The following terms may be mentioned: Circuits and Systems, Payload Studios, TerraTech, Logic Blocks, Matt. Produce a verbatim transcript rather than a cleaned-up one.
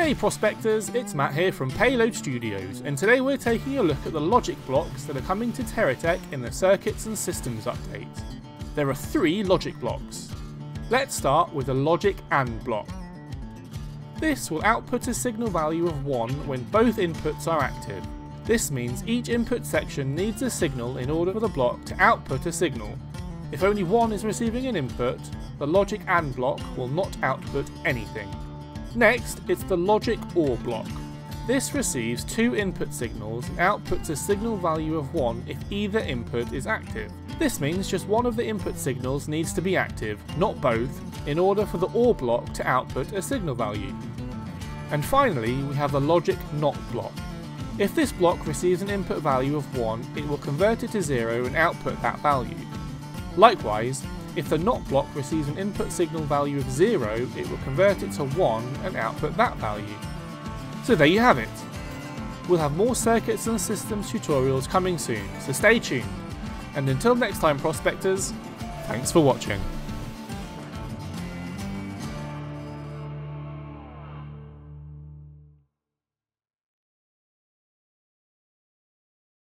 Hey prospectors, it's Matt here from Payload Studios, and today we're taking a look at the logic blocks that are coming to TerraTech in the Circuits and Systems update. There are three logic blocks. Let's start with the logic AND block. This will output a signal value of one when both inputs are active. This means each input section needs a signal in order for the block to output a signal. If only one is receiving an input, the logic AND block will not output anything. Next, it's the logic OR block. This receives two input signals and outputs a signal value of one if either input is active. This means just one of the input signals needs to be active, not both, in order for the OR block to output a signal value. And finally, we have the logic NOT block. If this block receives an input value of one, it will convert it to zero and output that value. Likewise, if the NOT block receives an input signal value of zero, it will convert it to one and output that value. So there you have it! We'll have more Circuits and Systems tutorials coming soon, so stay tuned! And until next time prospectors, thanks for watching!